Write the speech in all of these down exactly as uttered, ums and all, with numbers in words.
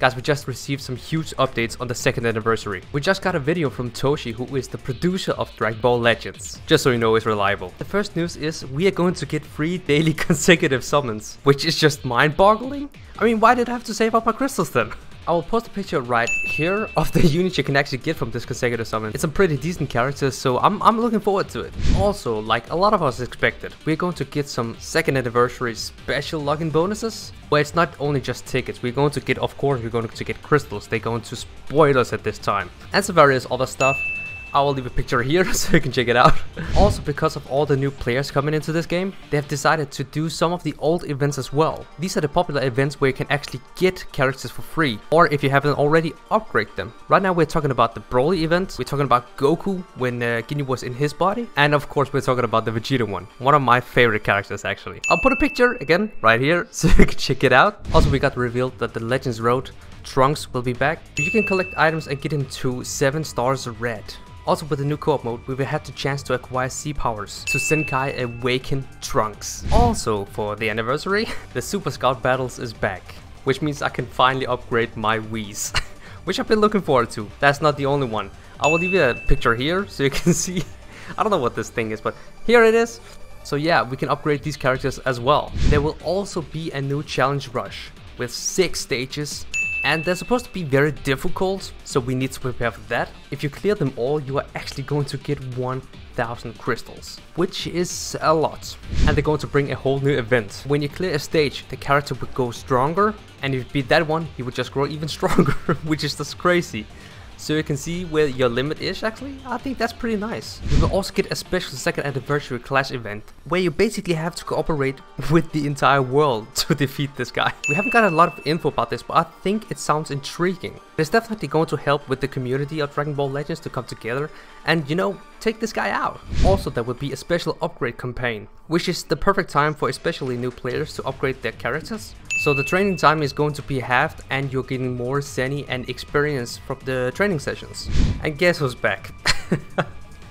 Guys, we just received some huge updates on the second anniversary. We just got a video from Toshi, who is the producer of Dragon Ball Legends. Just so you know, it's reliable. The first news is we are going to get three daily consecutive summons, which is just mind-boggling. I mean, why did I have to save up my crystals then? I will post a picture right here of the units you can actually get from this consecutive summon. It's some pretty decent characters, so I'm, I'm looking forward to it. Also, like a lot of us expected, we're going to get some second anniversary special login bonuses, where it's not only just tickets. We're going to get, of course, we're going to get crystals. They're going to spoil us at this time. And some various other stuff. I will leave a picture here so you can check it out. Also, because of all the new players coming into this game, they have decided to do some of the old events as well. These are the popular events where you can actually get characters for free, or if you haven't already, upgrade them. Right now we're talking about the Broly event, we're talking about Goku when uh, Ginyu was in his body, and of course we're talking about the Vegeta one. One of my favorite characters actually. I'll put a picture again right here so you can check it out. Also, we got revealed that the Legends Road Trunks will be back. You can collect items and get him to seven stars red. Also, with the new co-op mode, we will have the chance to acquire sea powers to Senkai awaken Trunks. Also, for the anniversary, the Super Scout Battles is back, which means I can finally upgrade my Wiis, which I've been looking forward to. That's not the only one. I will leave you a picture here so you can see. I don't know what this thing is, but here it is. So yeah, we can upgrade these characters as well. There will also be a new challenge rush with six stages. And they're supposed to be very difficult, so we need to prepare for that. If you clear them all, you are actually going to get one thousand crystals, which is a lot. And they're going to bring a whole new event. When you clear a stage, the character will go stronger, and if you beat that one, he will just grow even stronger, which is just crazy. So you can see where your limit is actually. I think that's pretty nice. You will also get a special second anniversary clash event, where you basically have to cooperate with the entire world to defeat this guy. We haven't got a lot of info about this, but I think it sounds intriguing. It's definitely going to help with the community of Dragon Ball Legends to come together and, you know, take this guy out. Also, there will be a special upgrade campaign, which is the perfect time for especially new players to upgrade their characters. So the training time is going to be halved and you're getting more Zenny and experience from the training sessions. And guess who's back?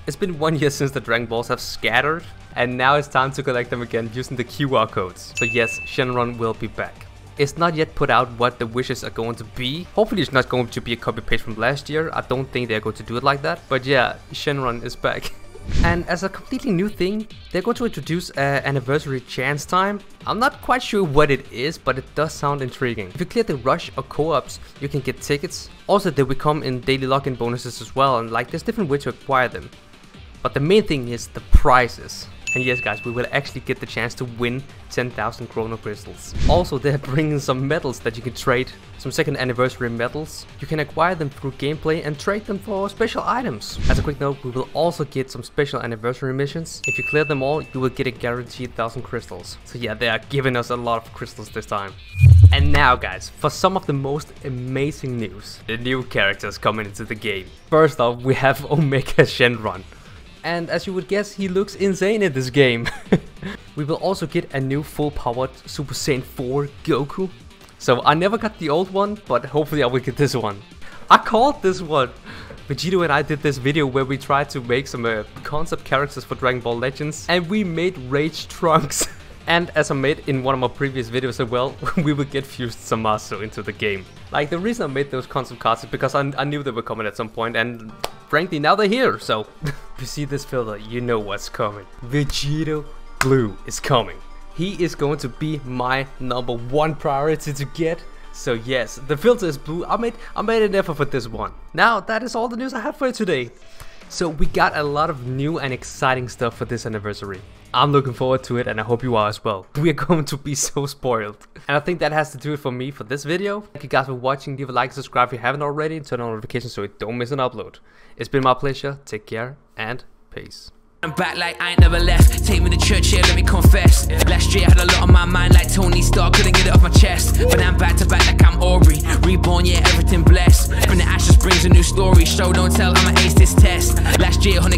It's been one year since the Dragon Balls have scattered, and now it's time to collect them again using the Q R codes. So yes, Shenron will be back. It's not yet put out what the wishes are going to be. Hopefully it's not going to be a copy paste from last year. I don't think they're going to do it like that. But yeah, Shenron is back. And as a completely new thing, they're going to introduce an anniversary chance time. I'm not quite sure what it is, but it does sound intriguing. If you clear the rush or co-ops, you can get tickets. Also, they will come in daily login bonuses as well, and like, there's different ways to acquire them. But the main thing is the prizes. And yes guys, we will actually get the chance to win ten thousand Chrono Crystals. Also, they're bringing some medals that you can trade, some second anniversary medals. You can acquire them through gameplay and trade them for special items. As a quick note, we will also get some special anniversary missions. If you clear them all, you will get a guaranteed one thousand crystals. So yeah, they are giving us a lot of crystals this time. And now guys, for some of the most amazing news. The new characters coming into the game. First off, we have Omega Shenron. And as you would guess, he looks insane in this game. We will also get a new full-powered Super Saiyan four Goku. So I never got the old one, but hopefully I will get this one. I called this one! Vegito and I did this video where we tried to make some uh, concept characters for Dragon Ball Legends. And we made Rage Trunks. And as I made in one of my previous videos as well, we will get fused Zamasu into the game. Like, the reason I made those concept cards is because I, I knew they were coming at some point, and frankly, now they're here, so. If you see this filter, you know what's coming. Vegito Blue is coming. He is going to be my number one priority to get. So yes, the filter is blue. I made, I made an effort for this one. Now, that is all the news I have for you today. So we got a lot of new and exciting stuff for this anniversary. I'm looking forward to it, and I hope you are as well. We are going to be so spoiled. And I think that has to do it for me for this video. Thank you guys for watching. Leave a like, subscribe if you haven't already, and turn on notifications so you don't miss an upload. It's been my pleasure. Take care and peace. I'm back like I ain't never left. Take me to church, yeah, let me confess. Yeah. Last year I had a lot on my mind like Tony Stark, couldn't get it off my chest. But now I'm back to back like I'm Aubrey. Reborn, yeah, everything blessed. From the ashes brings a new story. Show don't tell, I'ma ace this test. Last year, one hundred